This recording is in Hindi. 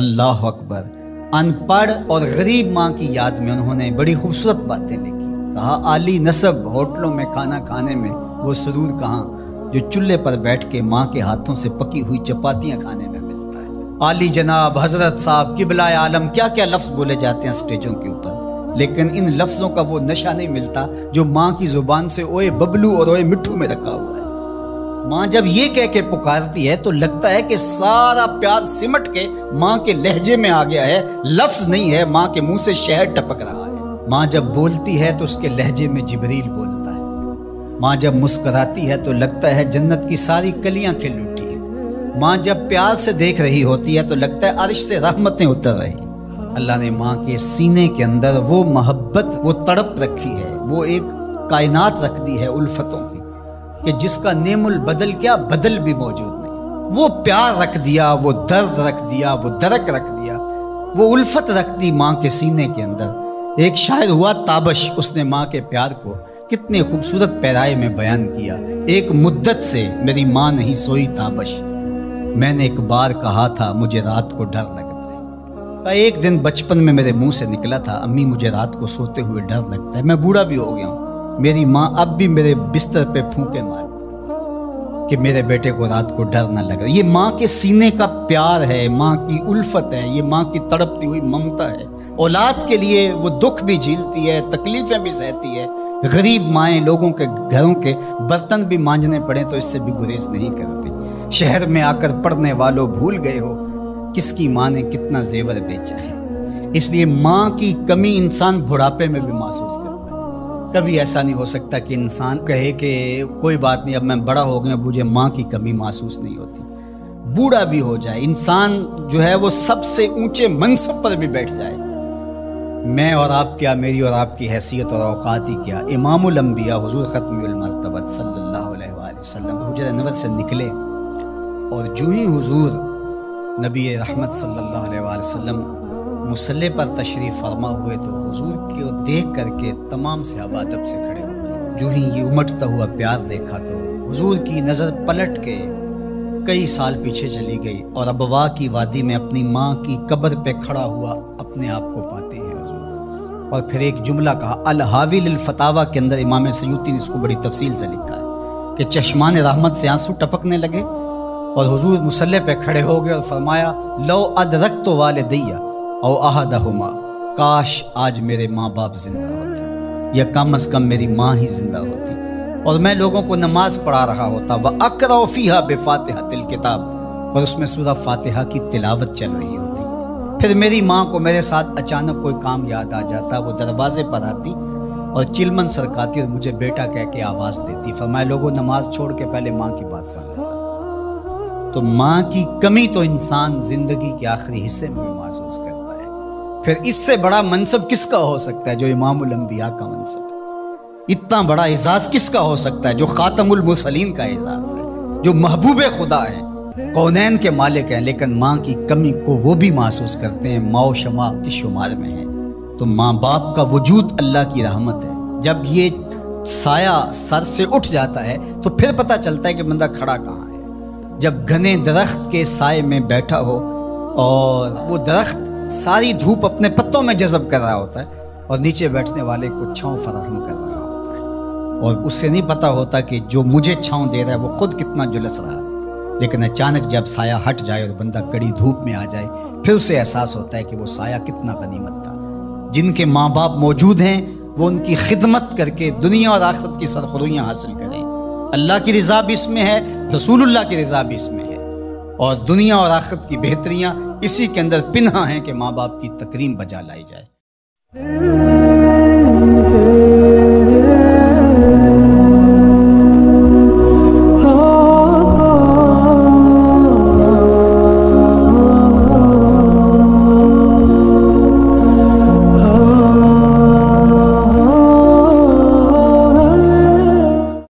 अल्लाह अकबर। अनपढ़ और गरीब माँ की याद में उन्होंने बड़ी खूबसूरत बातें लिखी। कहा, आली नसब होटलों में खाना खाने में वो सुरूर कहाँ जो चूल्हे पर बैठ के माँ के हाथों से पकी हुई चपातियाँ खाने में मिलता है। आली जनाब, हजरत साहब, किबलाए आलम, क्या क्या लफ्ज़ बोले जाते हैं स्टेजों के ऊपर, लेकिन इन लफ्ज़ों का वो नशा नहीं मिलता जो माँ की ज़ुबान से ओए बबलू और ओए मिट्ठू में रखा हुआ है। माँ जब ये कह के पुकारती है तो लगता है कि सारा प्यार सिमट के माँ के लहजे में आ गया है, लफ्ज़ नहीं है, माँ के मुंह से शहर टपक रहा है। माँ जब बोलती है तो उसके लहजे में जिब्रील बोलता है। माँ जब मुस्कराती है तो लगता है जन्नत की सारी कलियाँ खिल उठी हैं। माँ जब प्यार से देख रही होती है तो लगता है अर्श से रहमतें उतर रही। अल्लाह ने माँ के सीने के अंदर वो मोहब्बत, वो तड़प रखी है, वो एक कायनात रख दी है उल्फतों की कि जिसका नेमुल बदल क्या बदल भी मौजूद नहीं। वो प्यार रख दिया, वो दर्द रख दिया, वो दरक रख दिया, वो उल्फत रख दी माँ के सीने के अंदर। एक शायर हुआ ताबश, उसने माँ के प्यार को कितने खूबसूरत पैराए में बयान किया। एक मुद्दत से मेरी माँ नहीं सोई ताबश, मैंने एक बार कहा था मुझे रात को डर लगता है। एक दिन बचपन में मेरे मुँह से निकला था, अम्मी मुझे रात को सोते हुए डर लगता है, मैं बूढ़ा भी हो गया हूँ। मेरी माँ अब भी मेरे बिस्तर पे फूंके मार कि मेरे बेटे को रात को डर ना लगे। ये माँ के सीने का प्यार है, माँ की उल्फत है, ये माँ की तड़पती हुई ममता है। औलाद के लिए वो दुख भी झेलती है, तकलीफें भी सहती है। गरीब माएँ लोगों के घरों के बर्तन भी मांजने पड़े तो इससे भी गुरेज नहीं करती। शहर में आकर पढ़ने वालों भूल गए हो किसकी माँ ने कितना जेवर बेचा है। इसलिए माँ की कमी इंसान बुढ़ापे में भी महसूस करता है। कभी ऐसा नहीं हो सकता कि इंसान कहे कि कोई बात नहीं, अब मैं बड़ा हो गया, मुझे माँ की कमी महसूस नहीं होती। बूढ़ा भी हो जाए इंसान जो है वो सबसे ऊंचे मनसब पर भी बैठ जाए। मैं और आप क्या, मेरी और आपकी हैसियत और औकात ही क्या। इमामुल अंबिया हुजूर खत्मुल मरतबत सल्लल्लाहु अलैहि वसल्लम हुजरा नबवत से निकले और जो ही हुजूर नबी रहमत सल्लल्लाहु अलैहि वसल्लम मुसल्ले पर तशरीफ़ फरमा हुए तो हुजूर को देख करके तमाम सहाबा अदब से खड़े हो गए। जो ही ये उमटता हुआ प्यार देखा तो हुजूर की नज़र पलट के कई साल पीछे चली गई और अबवा की वादी में अपनी माँ की कब्र पे खड़ा हुआ अपने आप को पाते हैं हुजूर। और फिर एक जुमला कहा अल हावी लिल फतावा के अंदर, इमाम सयूती ने इसको बड़ी तफसील से लिखा है कि चश्मान रहमत से आंसू टपकने लगे और हुजूर मुसल्ले पे खड़े हो गए और फरमाया लो अदरक तो वाले दैया और अहदहुमा, काश आज मेरे माँ बाप जिंदा होते या कम अज़ कम मेरी माँ ही जिंदा होती और मैं लोगों को नमाज पढ़ा रहा होता। व अक़रा फ़ीहा बिफ़ातिहतिल किताब, और उसमें सूरह फातिहा की तिलावत चल रही होती। फिर मेरी माँ को मेरे साथ अचानक कोई काम याद आ जाता, वो दरवाजे पर आती और चिलमन सरकाती और मुझे बेटा कह के आवाज़ देती। फरमाए लोगों नमाज छोड़ के पहले माँ की बात सुन लेता। तो माँ की कमी तो इंसान ज़िंदगी के आखिरी हिस्से में महसूस करता। फिर इससे बड़ा मनसब किसका हो सकता है जो इमामुल अंबिया का मनसब है। इतना बड़ा एजाज़ किसका हो सकता है जो ख़ातमुल मुरसलीन का एजाज़ है, जो महबूबे खुदा है, कौनैन के मालिक हैं। लेकिन माँ की कमी को वो भी महसूस करते हैं, माओ शमा के शुमार में है। तो माँ बाप का वजूद अल्लाह की रहमत है। जब ये साया सर से उठ जाता है तो फिर पता चलता है कि बंदा खड़ा कहाँ है। जब घने दरख्त के साय में बैठा हो और वो दरख्त सारी धूप अपने पत्तों में जज़ब कर रहा होता है और नीचे बैठने वाले को छाँव फराहम कर रहा होता है और उससे नहीं पता होता कि जो मुझे छाँव दे रहा है वो खुद कितना जुलस रहा है। लेकिन अचानक जब साया हट जाए और बंदा कड़ी धूप में आ जाए फिर उसे एहसास होता है कि वो साया कितना गनीमत था। जिनके माँ बाप मौजूद हैं वो उनकी खिदमत करके दुनिया और आखिरत की सरखुरियाँ हासिल करें। अल्लाह की रज़ा भी इसमें है, रसूलुल्लाह की रज़ा भी इसमें है और दुनिया और आखिरत की बेहतरियाँ इसी के अंदर पिन्हा है कि माँ बाप की तकरीम बजा लाई जाए।